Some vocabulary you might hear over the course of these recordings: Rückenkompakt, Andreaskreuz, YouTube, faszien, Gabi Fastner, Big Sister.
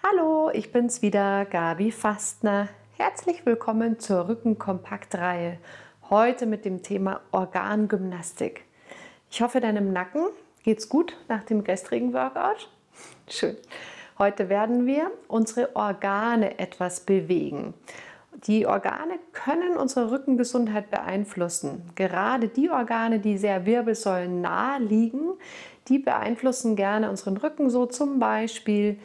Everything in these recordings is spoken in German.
Hallo, ich bin's wieder, Gabi Fastner. Herzlich willkommen zur Rückenkompakt-Reihe. Heute mit dem Thema Organgymnastik. Ich hoffe, deinem Nacken geht's gut nach dem gestrigen Workout. Schön. Heute werden wir unsere Organe etwas bewegen. Die Organe können unsere Rückengesundheit beeinflussen. Gerade die Organe, die sehr wirbelsäulennah liegen, die beeinflussen gerne unseren Rücken, so zum Beispiel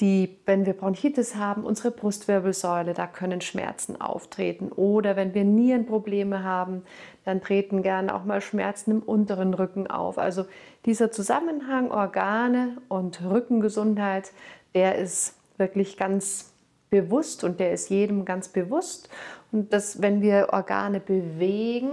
wenn wir Bronchitis haben, unsere Brustwirbelsäule, da können Schmerzen auftreten. Oder wenn wir Nierenprobleme haben, dann treten gerne auch mal Schmerzen im unteren Rücken auf. Also dieser Zusammenhang Organe und Rückengesundheit, der ist wirklich ganz bewusst und der ist jedem ganz bewusst. Und dass, wenn wir Organe bewegen,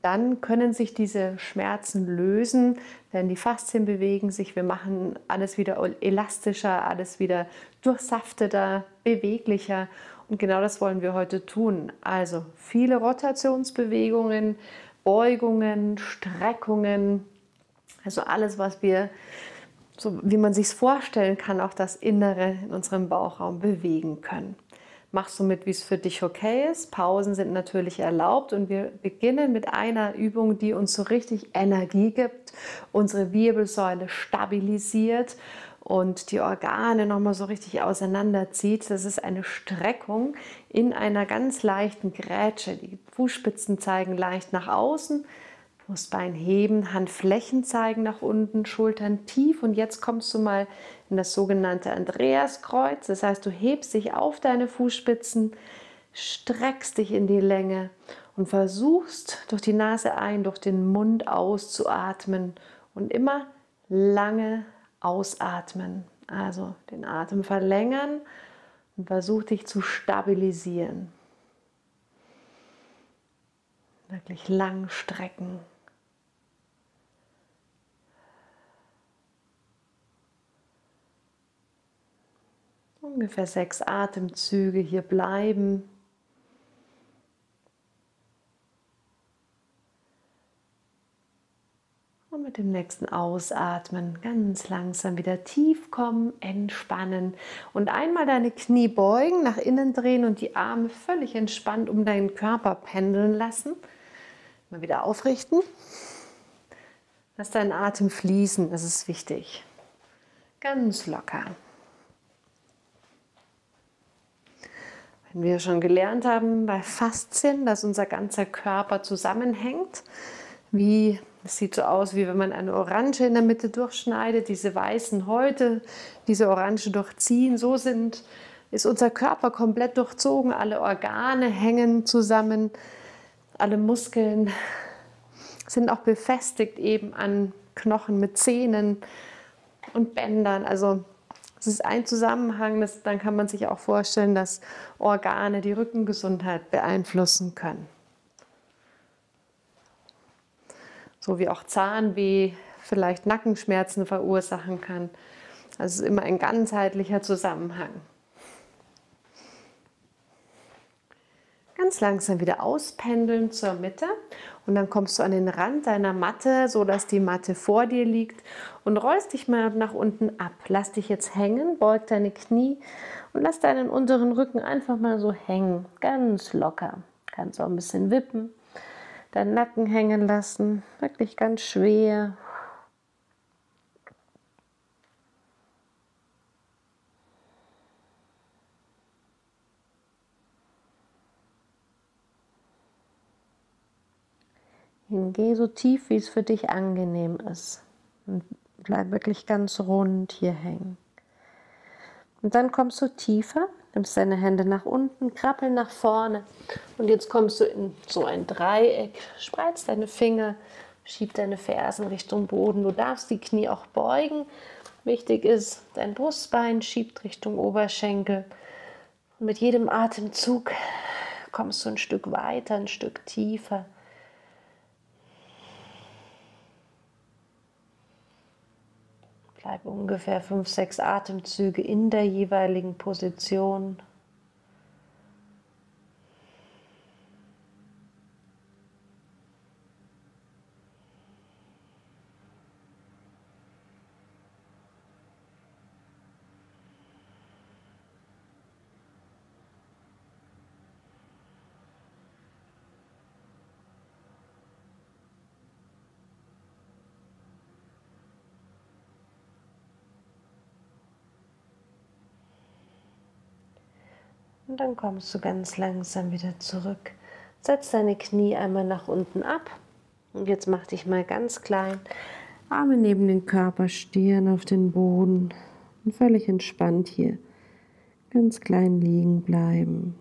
dann können sich diese Schmerzen lösen, denn die Faszien bewegen sich, wir machen alles wieder elastischer, alles wieder durchsafteter, beweglicher und genau das wollen wir heute tun. Also viele Rotationsbewegungen, Beugungen, Streckungen, also alles, was wir, so wie man sich es vorstellen kann, auch das Innere in unserem Bauchraum bewegen können. Machst du mit, wie es für dich okay ist. Pausen sind natürlich erlaubt und wir beginnen mit einer Übung, die uns so richtig Energie gibt, unsere Wirbelsäule stabilisiert und die Organe nochmal so richtig auseinanderzieht. Das ist eine Streckung in einer ganz leichten Grätsche. Die Fußspitzen zeigen leicht nach außen, Brustbein heben, Handflächen zeigen nach unten, Schultern tief und jetzt kommst du mal in das sogenannte Andreaskreuz. Das heißt, du hebst dich auf deine Fußspitzen, streckst dich in die Länge und versuchst durch die Nase ein, durch den Mund auszuatmen und immer lange ausatmen. Also den Atem verlängern und versuch dich zu stabilisieren. Wirklich lang strecken. Ungefähr 6 Atemzüge hier bleiben. Und mit dem nächsten Ausatmen ganz langsam wieder tief kommen, entspannen. Und einmal deine Knie beugen, nach innen drehen und die Arme völlig entspannt um deinen Körper pendeln lassen. Mal wieder aufrichten. Lass deinen Atem fließen, das ist wichtig. Ganz locker. Wenn wir schon gelernt haben bei Faszien, dass unser ganzer Körper zusammenhängt, es sieht so aus, wie wenn man eine Orange in der Mitte durchschneidet, diese weißen Häute, diese Orange durchziehen, so ist unser Körper komplett durchzogen, alle Organe hängen zusammen, alle Muskeln sind auch befestigt eben an Knochen mit Zähnen und Bändern, also es ist ein Zusammenhang, dann kann man sich auch vorstellen, dass Organe die Rückengesundheit beeinflussen können. So wie auch Zahnweh vielleicht Nackenschmerzen verursachen kann. Also es ist immer ein ganzheitlicher Zusammenhang. Ganz langsam wieder auspendeln zur Mitte und dann kommst du an den Rand deiner Matte, sodass die Matte vor dir liegt und rollst dich mal nach unten ab. Lass dich jetzt hängen, beug deine Knie und lass deinen unteren Rücken einfach mal so hängen, ganz locker. Kannst auch ein bisschen wippen, deinen Nacken hängen lassen, wirklich ganz schwer. Geh so tief, wie es für dich angenehm ist und bleib wirklich ganz rund hier hängen. Und dann kommst du tiefer, nimmst deine Hände nach unten, krabbel nach vorne und jetzt kommst du in so ein Dreieck, spreizt deine Finger, schieb deine Fersen Richtung Boden. Du darfst die Knie auch beugen. Wichtig ist, dein Brustbein schiebt Richtung Oberschenkel und mit jedem Atemzug kommst du ein Stück weiter, ein Stück tiefer. Bleib ungefähr 5, 6 Atemzüge in der jeweiligen Position. Und dann kommst du ganz langsam wieder zurück. Setz deine Knie einmal nach unten ab. Und jetzt mach dich mal ganz klein. Arme neben den Körper, Stirn auf den Boden. Und völlig entspannt hier. Ganz klein liegen bleiben.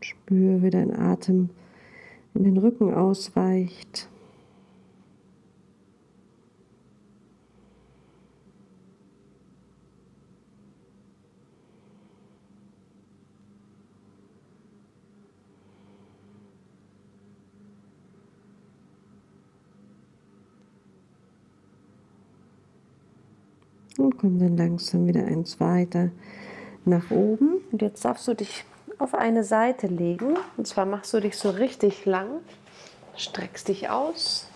Spür, wie dein Atem in den Rücken ausweicht. Und komm dann langsam wieder eins weiter nach oben. Und jetzt darfst du dich auf eine Seite legen, und zwar machst du dich so richtig lang, streckst dich aus,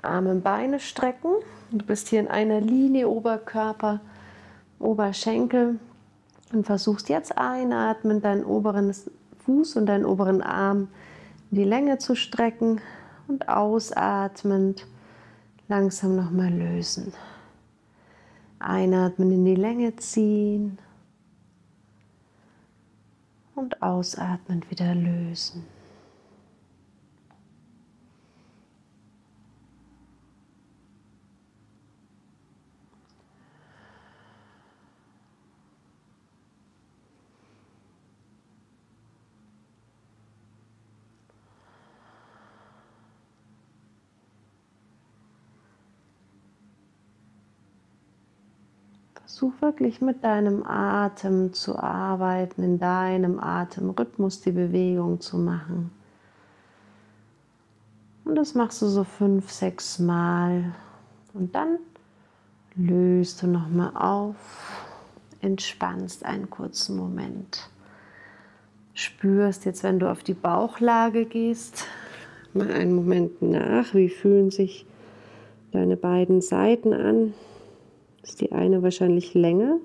Arme und Beine strecken, du bist hier in einer Linie, Oberkörper, Oberschenkel, und versuchst jetzt einatmen, deinen oberen Fuß und deinen oberen Arm in die Länge zu strecken und ausatmend langsam nochmal lösen. Einatmen in die Länge ziehen. Und ausatmend wieder lösen. Versuch wirklich mit deinem Atem zu arbeiten, in deinem Atemrhythmus die Bewegung zu machen. Und das machst du so 5, 6 Mal. Und dann löst du nochmal auf, entspannst einen kurzen Moment. Spürst jetzt, wenn du auf die Bauchlage gehst, mal einen Moment nach, wie fühlen sich deine beiden Seiten an. Ist die eine wahrscheinlich länger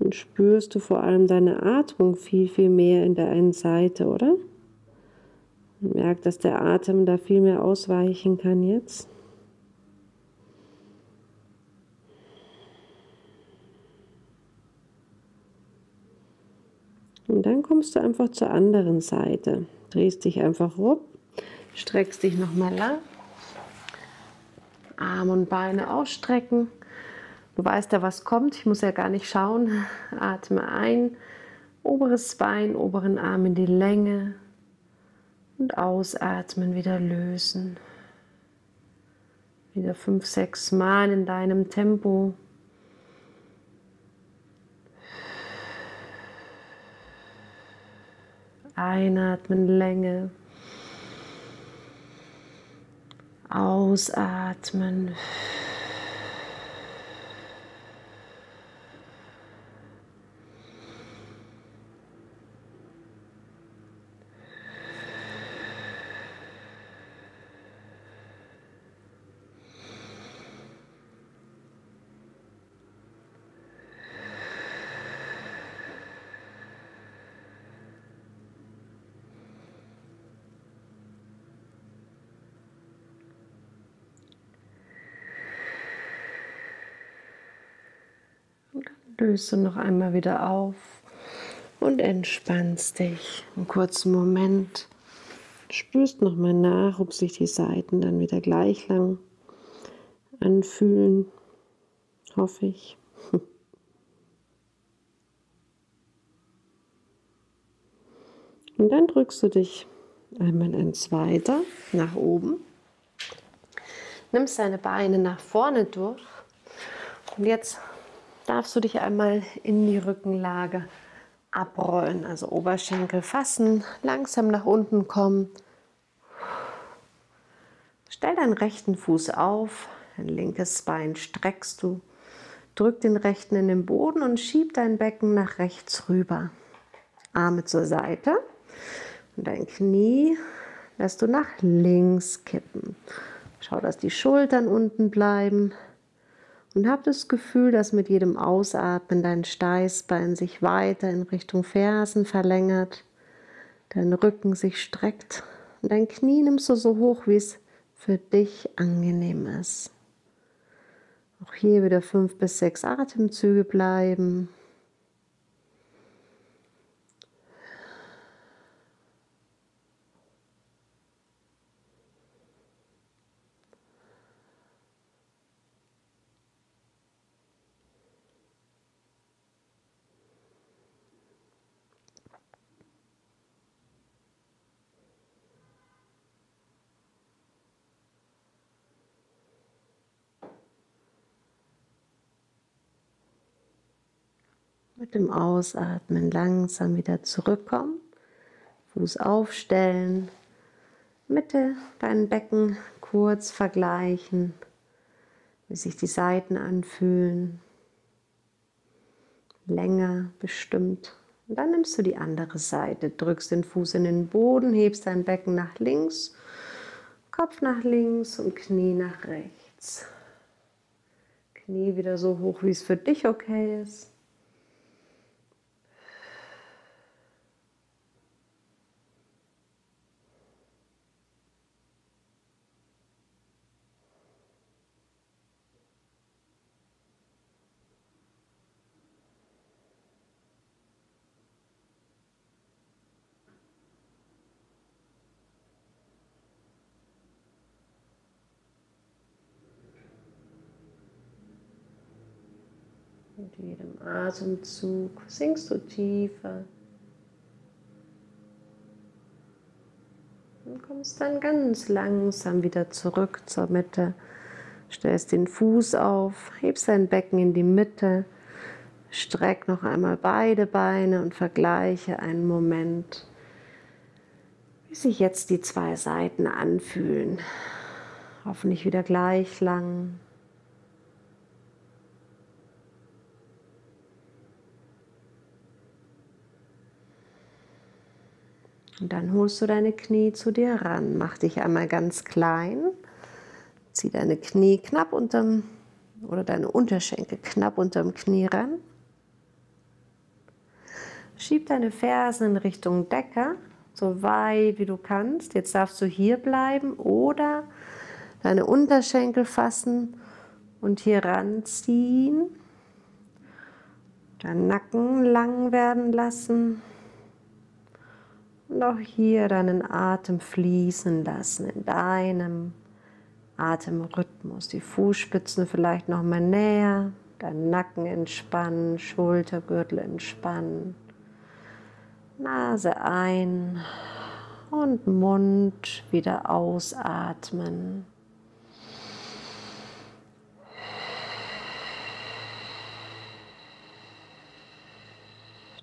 und spürst du vor allem deine Atmung viel, viel mehr in der einen Seite, oder? Und merk, dass der Atem da viel mehr ausweichen kann jetzt. Und dann kommst du einfach zur anderen Seite, drehst dich einfach rum, streckst dich nochmal lang, Arme und Beine ausstrecken. Du weißt ja, was kommt, ich muss ja gar nicht schauen. Atme ein, oberes Bein, oberen Arm in die Länge und ausatmen, wieder lösen. Wieder 5, 6 Mal in deinem Tempo. Einatmen, Länge. Ausatmen. Löst du noch einmal wieder auf und entspannst dich. Einen kurzen Moment. Spürst noch mal nach, ob sich die Seiten dann wieder gleich lang anfühlen. Hoffe ich. Und dann drückst du dich einmal ins Weiter nach oben. Nimmst deine Beine nach vorne durch. Und jetzt darfst du dich einmal in die Rückenlage abrollen, also Oberschenkel fassen, langsam nach unten kommen. Stell deinen rechten Fuß auf, dein linkes Bein streckst du, drück den rechten in den Boden und schieb dein Becken nach rechts rüber. Arme zur Seite und dein Knie lässt du nach links kippen. Schau, dass die Schultern unten bleiben. Und hab das Gefühl, dass mit jedem Ausatmen dein Steißbein sich weiter in Richtung Fersen verlängert, dein Rücken sich streckt. Und dein Knie nimmst du so hoch, wie es für dich angenehm ist. Auch hier wieder 5 bis 6 Atemzüge bleiben. Mit dem Ausatmen langsam wieder zurückkommen, Fuß aufstellen, Mitte dein Becken kurz vergleichen, wie sich die Seiten anfühlen, länger bestimmt. Und dann nimmst du die andere Seite, drückst den Fuß in den Boden, hebst dein Becken nach links, Kopf nach links und Knie nach rechts. Knie wieder so hoch, wie es für dich okay ist. Mit jedem Atemzug sinkst du tiefer und kommst dann ganz langsam wieder zurück zur Mitte. Stellst den Fuß auf, hebst dein Becken in die Mitte, streck noch einmal beide Beine und vergleiche einen Moment, wie sich jetzt die zwei Seiten anfühlen. Hoffentlich wieder gleich lang. Und dann holst du deine Knie zu dir ran, mach dich einmal ganz klein, zieh deine Knie knapp unterm oder deine Unterschenkel knapp unterm Knie ran. Schieb deine Fersen in Richtung Decke, so weit wie du kannst. Jetzt darfst du hier bleiben oder deine Unterschenkel fassen und hier ranziehen. Deinen Nacken lang werden lassen. Und auch hier deinen Atem fließen lassen in deinem Atemrhythmus. Die Fußspitzen vielleicht noch mal näher, deinen Nacken entspannen, Schultergürtel entspannen, Nase ein und Mund wieder ausatmen.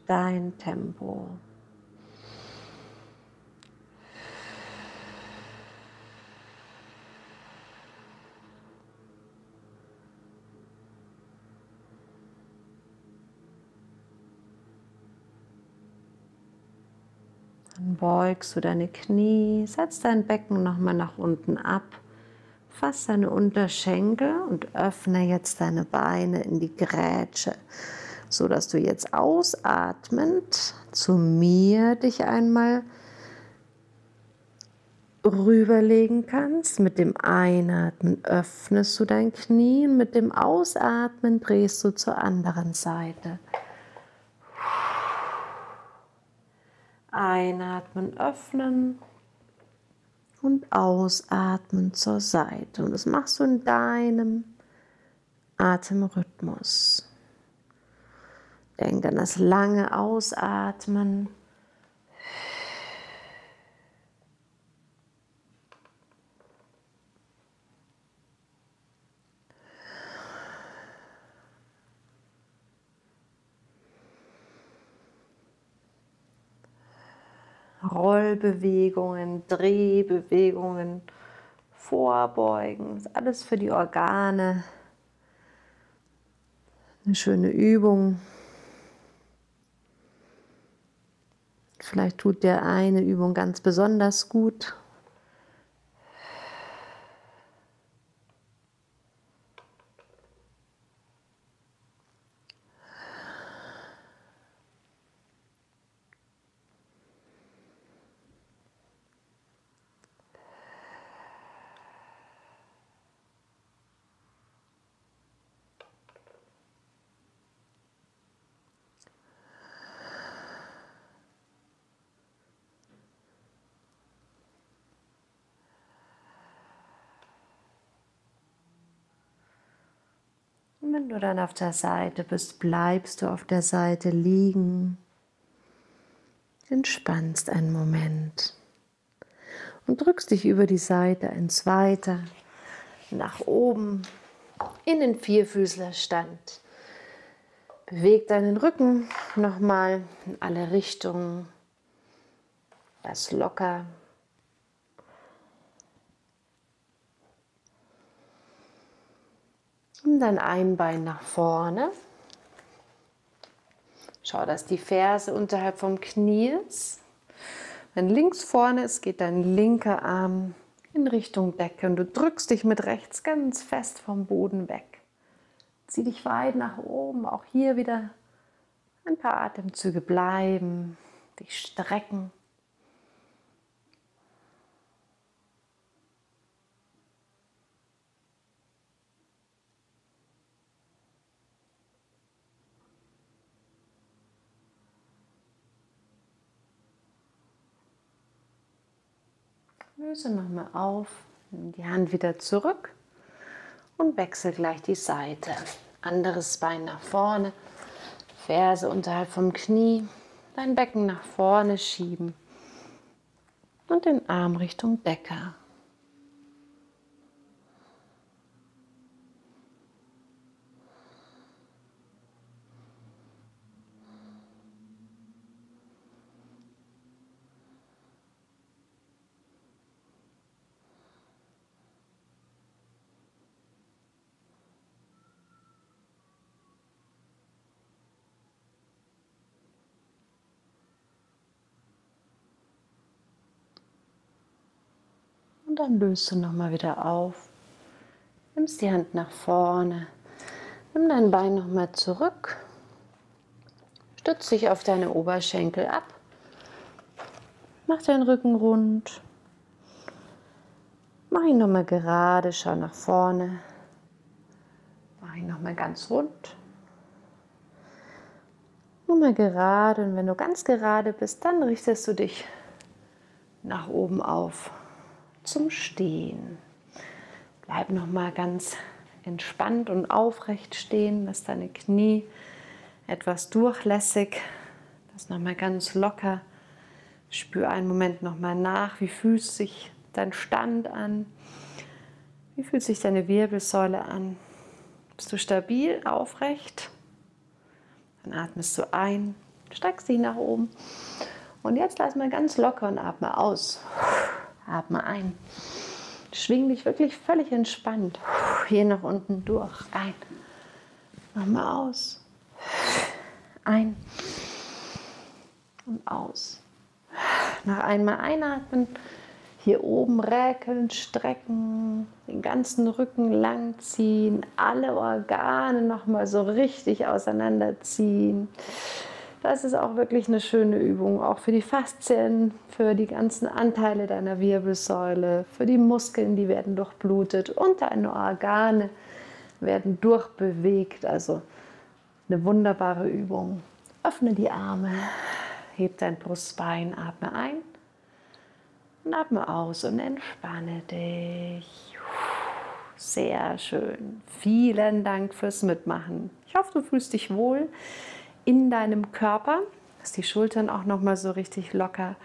Dein Tempo. Dann beugst du deine Knie, setzt dein Becken nochmal nach unten ab, fass deine Unterschenkel und öffne jetzt deine Beine in die Grätsche, sodass du jetzt ausatmend zu mir dich einmal rüberlegen kannst. Mit dem Einatmen öffnest du dein Knie und mit dem Ausatmen drehst du zur anderen Seite. Einatmen, öffnen und ausatmen zur Seite. Und das machst du in deinem Atemrhythmus. Denk an das lange Ausatmen. Rollbewegungen, Drehbewegungen, Vorbeugen, ist alles für die Organe. Eine schöne Übung. Vielleicht tut dir eine Übung ganz besonders gut. nehmen du dann auf der Seite bist, bleibst du auf der Seite liegen, entspannst einen Moment und drückst dich über die Seite ein zweiter nach oben in den Vierfüßlerstand. Beweg deinen Rücken nochmal in alle Richtungen, lass locker. Und dann ein Bein nach vorne. Schau, dass die Ferse unterhalb vom Knie ist. Wenn links vorne ist, geht dein linker Arm in Richtung Decke und du drückst dich mit rechts ganz fest vom Boden weg. Zieh dich weit nach oben, auch hier wieder ein paar Atemzüge bleiben, dich strecken. Löse nochmal auf, nimm die Hand wieder zurück und wechsel gleich die Seite. Anderes Bein nach vorne, Ferse unterhalb vom Knie, dein Becken nach vorne schieben und den Arm Richtung Decke. Und dann löst du nochmal wieder auf, nimmst die Hand nach vorne, nimm dein Bein nochmal zurück, stützt dich auf deine Oberschenkel ab, mach deinen Rücken rund, mach ihn nochmal gerade, schau nach vorne, mach ihn nochmal ganz rund, nochmal gerade und wenn du ganz gerade bist, dann richtest du dich nach oben auf. Zum Stehen. Bleib noch mal ganz entspannt und aufrecht stehen, lass deine Knie etwas durchlässig, das noch mal ganz locker. Spür einen Moment noch mal nach, wie fühlt sich dein Stand an? Wie fühlt sich deine Wirbelsäule an? Bist du stabil, aufrecht? Dann atmest du ein, streckst dich nach oben und jetzt lass mal ganz locker und atme aus. Atme ein, schwing dich wirklich völlig entspannt, hier nach unten durch, ein, nochmal aus, ein und aus. Noch einmal einatmen, hier oben räkeln, strecken, den ganzen Rücken lang ziehen, alle Organe nochmal so richtig auseinanderziehen. Das ist auch wirklich eine schöne Übung, auch für die Faszien, für die ganzen Anteile deiner Wirbelsäule, für die Muskeln, die werden durchblutet und deine Organe werden durchbewegt. Also eine wunderbare Übung. Öffne die Arme, heb dein Brustbein, atme ein und atme aus und entspanne dich. Sehr schön. Vielen Dank fürs Mitmachen. Ich hoffe, du fühlst dich wohl in deinem Körper. Lass die Schultern auch noch mal so richtig locker.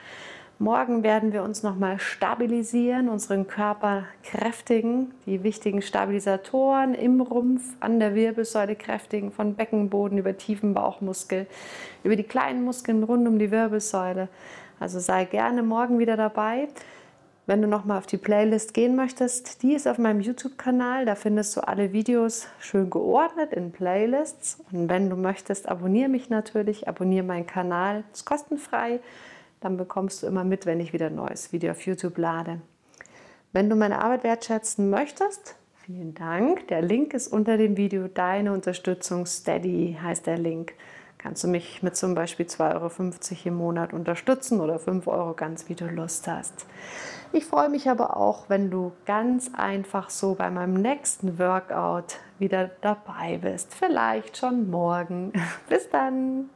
Morgen werden wir uns noch mal stabilisieren, unseren Körper kräftigen, die wichtigen Stabilisatoren im Rumpf, an der Wirbelsäule kräftigen, von Beckenboden über tiefen Bauchmuskel, über die kleinen Muskeln rund um die Wirbelsäule. Also sei gerne morgen wieder dabei. Wenn du noch mal auf die Playlist gehen möchtest, die ist auf meinem YouTube-Kanal. Da findest du alle Videos schön geordnet in Playlists. Und wenn du möchtest, abonniere mich natürlich, abonniere meinen Kanal. Ist kostenfrei. Dann bekommst du immer mit, wenn ich wieder ein neues Video auf YouTube lade. Wenn du meine Arbeit wertschätzen möchtest, vielen Dank. Der Link ist unter dem Video. Deine Unterstützung Steady heißt der Link. Kannst du mich mit zum Beispiel 2,50 € im Monat unterstützen oder 5 €, ganz wie du Lust hast. Ich freue mich aber auch, wenn du ganz einfach so bei meinem nächsten Workout wieder dabei bist. Vielleicht schon morgen. Bis dann!